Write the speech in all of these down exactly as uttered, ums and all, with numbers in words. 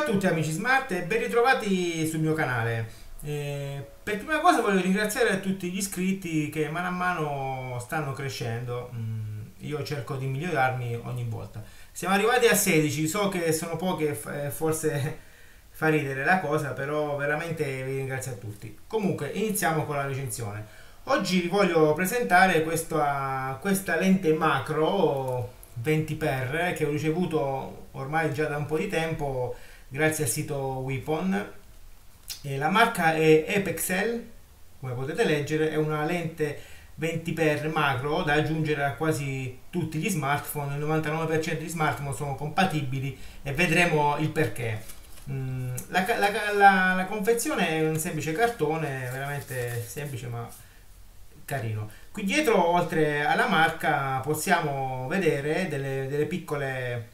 Ciao a tutti amici smart e ben ritrovati sul mio canale. Eh, per prima cosa voglio ringraziare tutti gli iscritti che mano a mano stanno crescendo. Mm, io cerco di migliorarmi ogni volta. Siamo arrivati a sedici, so che sono pochi e forse fa ridere la cosa, però veramente vi ringrazio a tutti. Comunque iniziamo con la recensione. Oggi vi voglio presentare questa, questa lente macro venti per che ho ricevuto ormai già da un po' di tempo grazie al sito Weapon. E la marca è Apexel, come potete leggere. È una lente venti per macro da aggiungere a quasi tutti gli smartphone. Il novantanove per cento degli smartphone sono compatibili e vedremo il perché. La, la, la, la confezione è un semplice cartone, veramente semplice ma carino. Qui dietro, oltre alla marca, possiamo vedere delle, delle piccole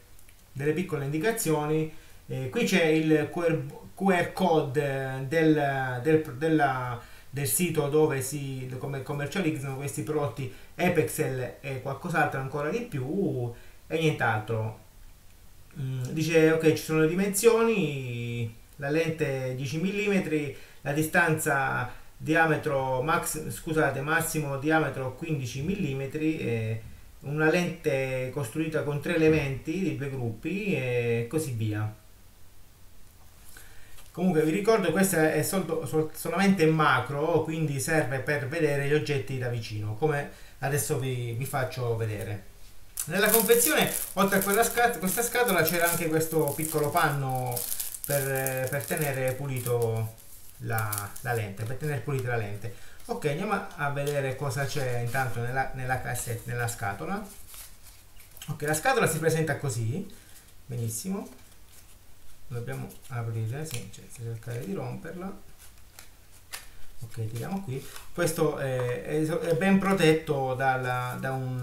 delle piccole indicazioni. Eh, qui c'è il Q R code del, del, della, del sito dove si come commercializzano questi prodotti Apexel e qualcos'altro ancora di più e nient'altro. Mm, dice ok, ci sono le dimensioni, la lente dieci millimetri, la distanza diametro max, scusate, massimo diametro quindici millimetri, e una lente costruita con tre elementi di due gruppi e così via. Comunque vi ricordo, questa è sol sol solamente macro, quindi serve per vedere gli oggetti da vicino, come adesso vi, vi faccio vedere. Nella confezione, oltre a quella scat questa scatola, c'era anche questo piccolo panno per, per tenere pulito la, la lente, per tenere pulita la lente. Ok, andiamo a vedere cosa c'è intanto nella, nella cassetta, nella scatola. Ok, la scatola si presenta così, benissimo. Dobbiamo aprire, sì, cioè, cercare di romperla. Ok, tiriamo qui. Questo è, è ben protetto dalla, da, un,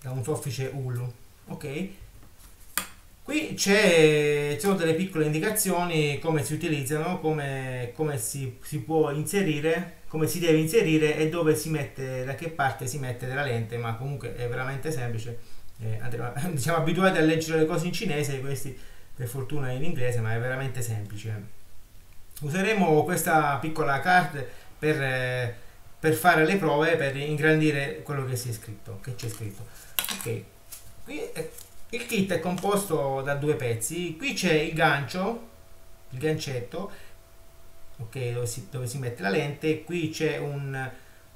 da un soffice ullu. Ok. Qui ci sono delle piccole indicazioni come si utilizzano, come, come si, si può inserire, come si deve inserire e dove si mette, da che parte si mette della lente, ma comunque è veramente semplice. Eh, siamo abituati a leggere le cose in cinese, questi per fortuna in inglese, ma è veramente semplice. Useremo questa piccola card per, eh, per fare le prove, per ingrandire quello che c'è scritto. Che c'è scritto. Ok. Qui è il kit è composto da due pezzi. Qui c'è il gancio, il gancetto, okay, dove, si, dove si mette la lente. Qui c'è un,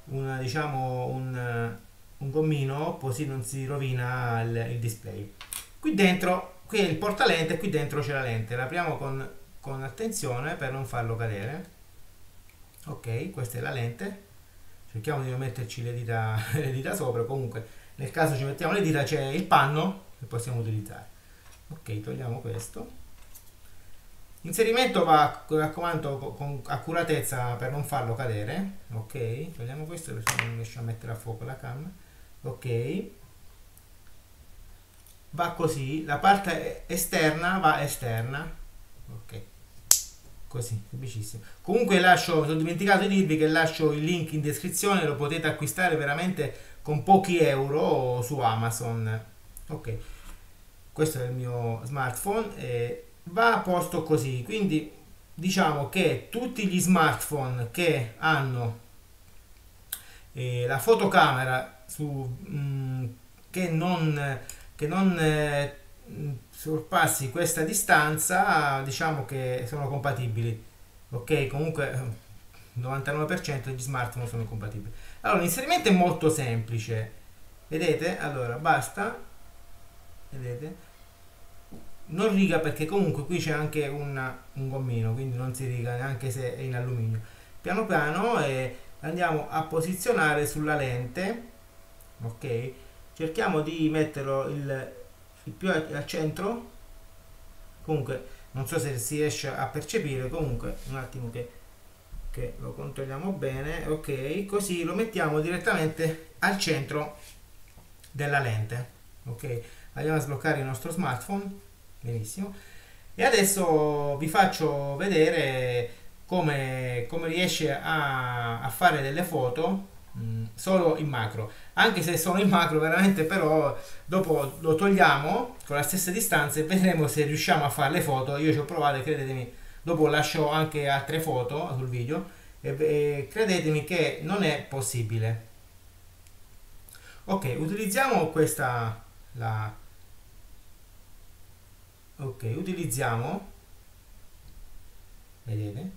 un, diciamo un, un gommino, così non si rovina il, il display. Qui dentro, qui è il portalente e qui dentro c'è la lente. La apriamo con, con attenzione per non farlo cadere. Ok, questa è la lente. Cerchiamo di non metterci le dita, le dita sopra, comunque nel caso ci mettiamo le dita. C'è il panno che possiamo utilizzare. Ok, togliamo questo. L'inserimento va, raccomando, con accuratezza per non farlo cadere. Ok, togliamo questo perché non riesce a mettere a fuoco la canna. Ok, va così. La parte esterna va esterna. Ok, così, semplicissimo. Comunque lascio, ho dimenticato di dirvi che lascio il link in descrizione, lo potete acquistare veramente con pochi euro su Amazon. Ok, questo è il mio smartphone e va a posto così. Quindi diciamo che tutti gli smartphone che hanno eh, la fotocamera su, mh, che non, che non eh, sorpassi questa distanza, diciamo che sono compatibili. Ok, comunque il novantanove per cento degli smartphone sono compatibili. Allora, l'inserimento è molto semplice, vedete? Allora basta, vedete, non riga, perché comunque qui c'è anche una, un gommino, quindi non si riga neanche se è in alluminio. Piano piano eh, andiamo a posizionare sulla lente. Ok, cerchiamo di metterlo il, il più al centro. Comunque non so se si riesce a percepire, comunque un attimo che, che lo controlliamo bene. Ok, così lo mettiamo direttamente al centro della lente. Ok, andiamo a sbloccare il nostro smartphone, benissimo, e adesso vi faccio vedere come, come riesce a, a fare delle foto mh, solo in macro, anche se sono in macro veramente, però dopo lo togliamo con la stessa distanza e vedremo se riusciamo a fare le foto. Io ci ho provato e credetemi, dopo lascio anche altre foto sul video e, e credetemi che non è possibile. Ok, utilizziamo questa la ok utilizziamo vedete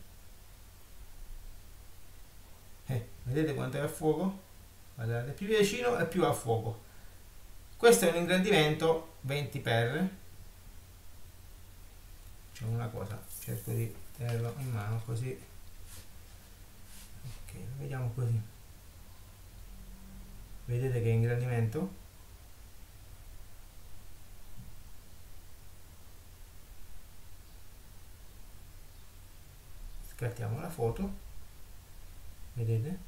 eh, vedete quanto è a fuoco, guardate, più vicino e più a fuoco. Questo è un ingrandimento venti per, c'è una cosa, cerco di tenerlo in mano così, ok, vediamo così, vedete che ingrandimento. Scattiamo la foto, vedete,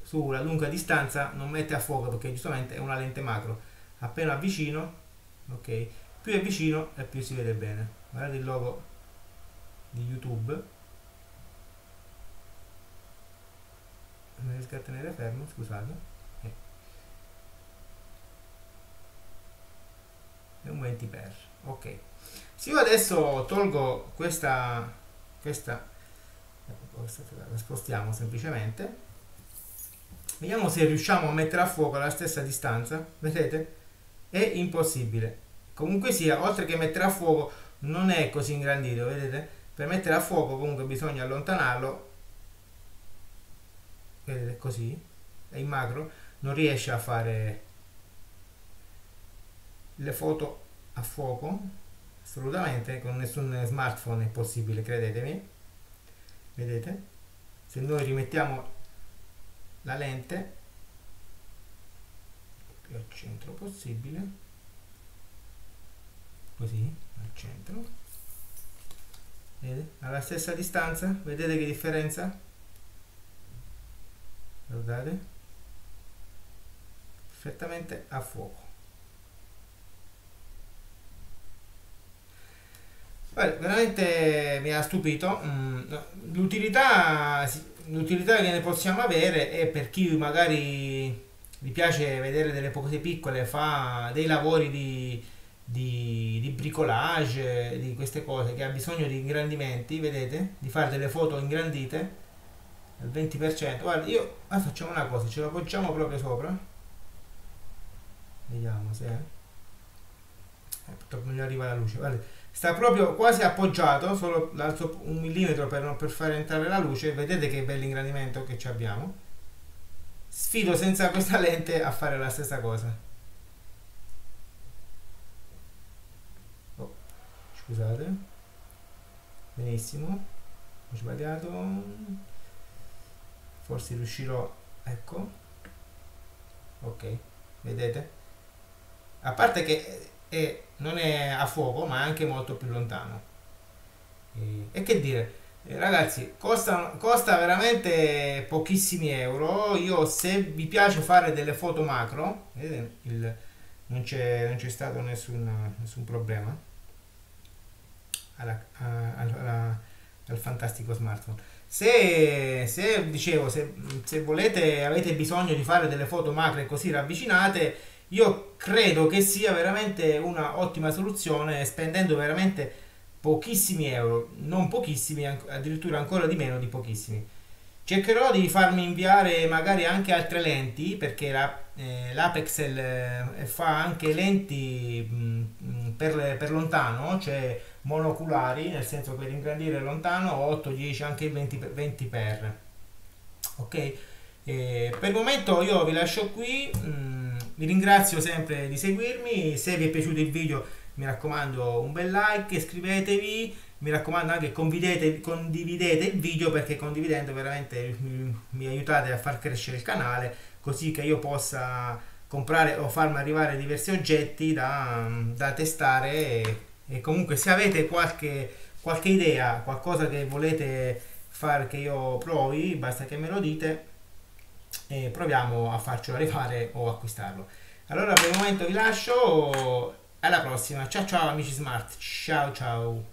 sulla lunga distanza non mette a fuoco perché giustamente è una lente macro. Appena avvicino, ok, più è vicino e più si vede bene. Guardate il logo di YouTube, non riesco a tenere fermo, scusate, eh. È un venti per, ok. Se io adesso tolgo questa questa la spostiamo semplicemente, vediamo se riusciamo a mettere a fuoco alla stessa distanza. Vedete, è impossibile. Comunque sia, oltre che mettere a fuoco non è così ingrandito, vedete, per mettere a fuoco comunque bisogna allontanarlo, vedete, così, e in macro non riesce a fare le foto a fuoco assolutamente, con nessun smartphone è possibile, credetemi. Vedete, se noi rimettiamo la lente più al centro possibile, così al centro, vedete? Alla stessa distanza, vedete che differenza, guardate, perfettamente a fuoco. Beh, veramente mi ha stupito. L'utilità l'utilità che ne possiamo avere è per chi magari vi piace vedere delle cose piccole, fa dei lavori di, di, di bricolage, di queste cose, che ha bisogno di ingrandimenti, vedete, di fare delle foto ingrandite al venti per cento. Guarda, io ah, facciamo una cosa, ce la appoggiamo proprio sopra, vediamo se eh, purtroppo non gli arriva la luce, guarda, sta proprio quasi appoggiato, solo l'alzo un millimetro per, non, per far entrare la luce. Vedete che bello ingrandimento che ci abbiamo. Sfido senza questa lente a fare la stessa cosa. Oh, scusate, benissimo, ho sbagliato, forse riuscirò, ecco, ok, vedete, a parte che e non è a fuoco ma è anche molto più lontano. E, e che dire, eh, ragazzi, costa, costa veramente pochissimi euro. Io, se vi piace fare delle foto macro, vedete, il, non c'è stato nessun, nessun problema alla, alla, alla, al fantastico smartphone. Se, se dicevo, se, se volete, avete bisogno di fare delle foto macro così ravvicinate, io credo che sia veramente una ottima soluzione, spendendo veramente pochissimi euro, non pochissimi, addirittura ancora di meno di pochissimi. Cercherò di farmi inviare magari anche altre lenti, perché l'Apexel la, eh, fa anche lenti mh, per, per lontano, cioè monoculari, nel senso per ingrandire lontano otto, dieci, anche venti per venti per. Ok? Eh, per il momento io vi lascio qui. Mh, Vi ringrazio sempre di seguirmi, se vi è piaciuto il video mi raccomando un bel like, iscrivetevi, mi raccomando anche condividete, condividete il video, perché condividendo veramente mi, mi aiutate a far crescere il canale, così che io possa comprare o farmi arrivare diversi oggetti da, da testare e, e comunque se avete qualche, qualche idea, qualcosa che volete far che io provi, basta che me lo dite e proviamo a farcelo arrivare o acquistarlo. Allora per il momento vi lascio, alla prossima, ciao ciao amici smart, ciao ciao.